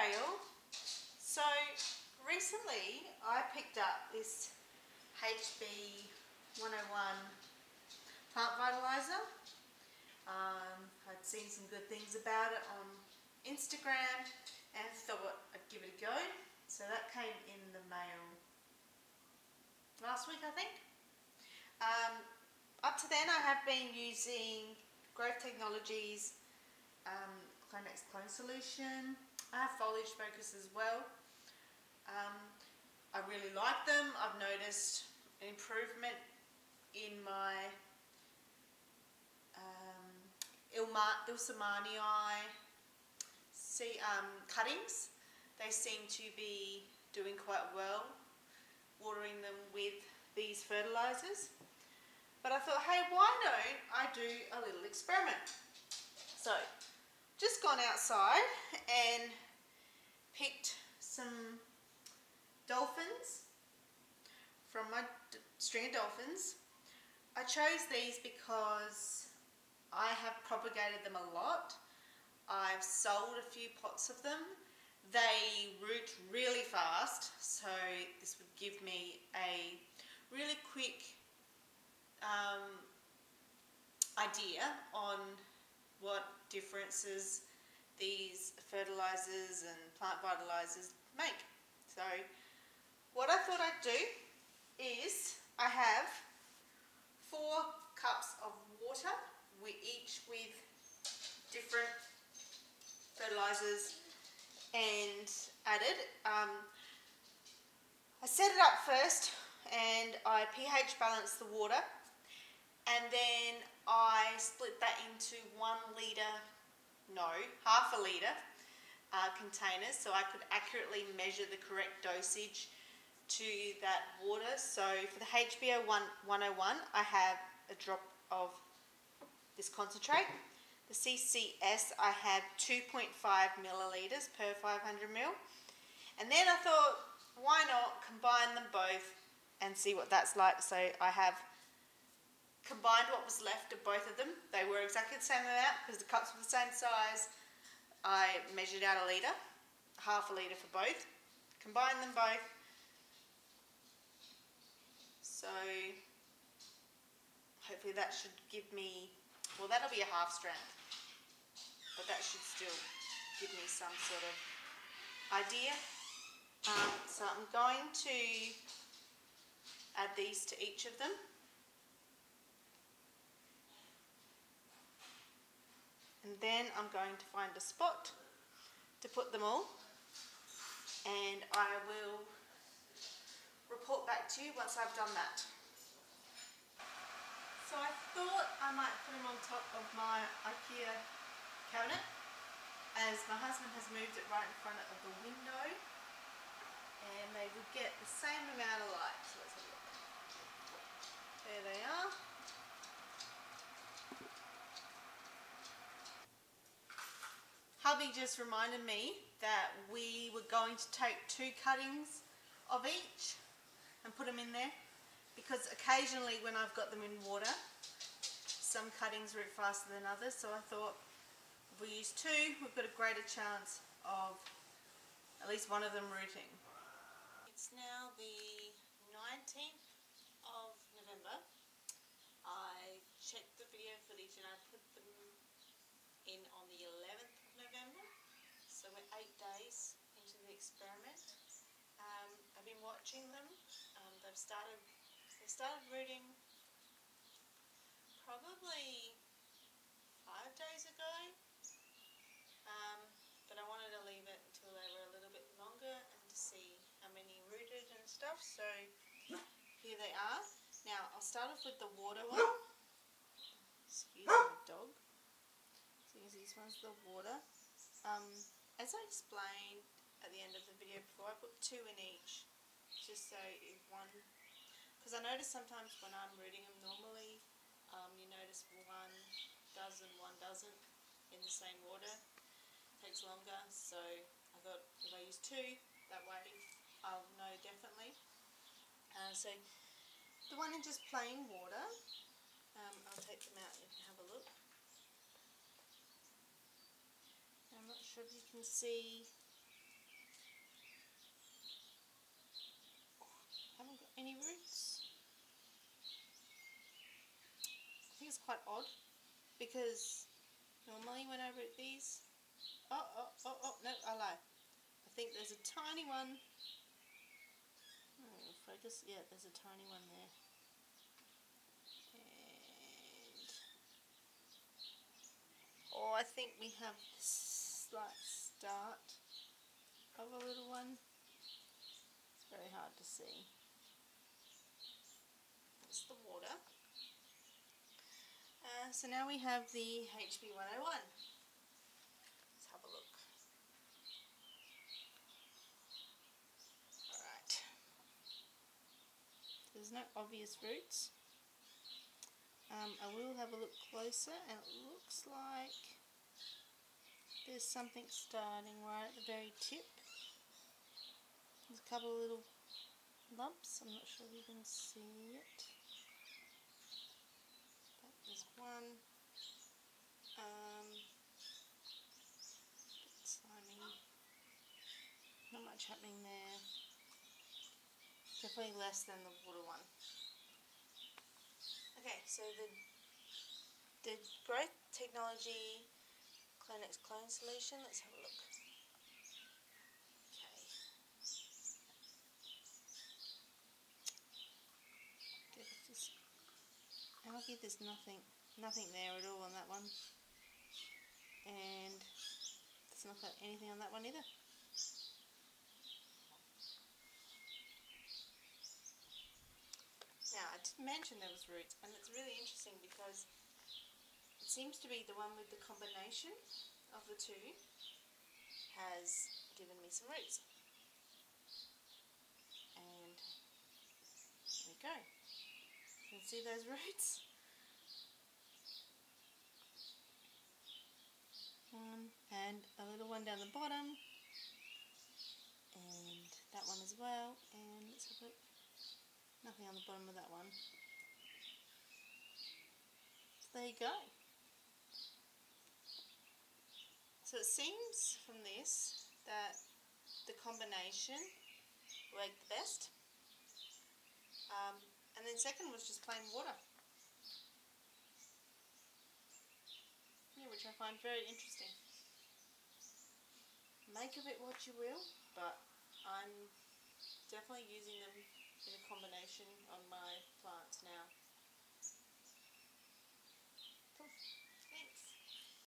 scale. So recently I picked up this HB 101 plant vitalizer. I'd seen some good things about it on Instagram and thought I'd give it a go. So that came in the mail last week, I think. Up to then I have been using Growth Technologies CloneX Clone Solution. I have foliage focus as well. I really like them. I've noticed an improvement in my Ilma,Ilsemanii cuttings. They seem to be doing quite well, watering them with these fertilizers. But I thought, hey, why don't I do a little experiment? So, just gone outside and picked some dolphins from my string of dolphins. I chose these because I have propagated them a lot. I've sold a few pots of them. They root really fast, so this would give me a really quick idea on what differences these fertilizers and plant vitalizers make. So what I thought I'd do is I have 4 cups of water, each with different fertilizers and added. I set it up first and I pH balanced the water, and then I split that into 1 litre, no, half a litre containers, so I could accurately measure the correct dosage to that water. So for the HB 101 I have a drop of this concentrate. The CCS I have 2.5 millilitres per 500 ml, and then I thought, why not combine them both and see what that's like. So I have combined what was left of both of them. They were exactly the same amount because the cups were the same size. I measured out a litre, half a litre for both, combined them both. So hopefully that should give me, well, that'll be a half strand, but that should still give me some sort of idea. So I'm going to add these to each of them. And then I'm going to find a spot to put them all, and I will report back to you once I've done that. So I thought I might put them on top of my IKEA cabinet, as my husband has moved it right in front of the window, and they will get the same amount of light. So let's have a look. There they are. Hubby just reminded me that we were going to take 2 cuttings of each and put them in there, because occasionally when I've got them in water, some cuttings root faster than others. So I thought if we use 2, we've got a greater chance of at least one of them rooting. It's now the 19th of November. I checked the video footage and I put them in on the 11th of November, so we're 8 days into the experiment. I've been watching them. They started rooting probably 5 days ago, but I wanted to leave it until they were a little bit longer and to see how many rooted and stuff. So here they are. Now I'll start off with the water one. Excuse the dog. This one's the water. As I explained at the end of the video before, I put 2 in each, just so if one, because I notice sometimes when I'm rooting them normally, you notice one does and one doesn't in the same water. It takes longer, so I thought if I use 2, that way I'll know definitely. So the one in just plain water, I'll take them out and you can have a look. I'm not sure if you can see quite odd, because normally when I root these, no, I lie. I think there's a tiny one. Oh, focus. Yeah, there's a tiny one there. And oh, I think we have a slight start of a little one. It's very hard to see. It's the water. So now we have the HB 101. Let's have a look. Alright. There's no obvious roots. I will have a look closer, and it looks like there's something starting right at the very tip. There's a couple of little lumps. I'm not sure if you can see it. There's one. A bit slimy. Not much happening there. Definitely less than the water one. Okay, so the Growth Technology CloneX Clone Solution, let's have a look. Okay. I'm lucky there's nothing there at all on that one. And it's not got anything on that one either. Now, I did mention there was roots, and it's really interesting because it seems to be the one with the combination of the two has given me some roots. And there we go. You can see those roots. One, and a little one down the bottom, and that one as well. And let's have a look. Nothing on the bottom of that one. So there you go. So it seems from this that the combination worked the best. And then second was just plain water. Yeah, which I find very interesting. Make of it what you will, but I'm definitely using them in a combination on my plants now.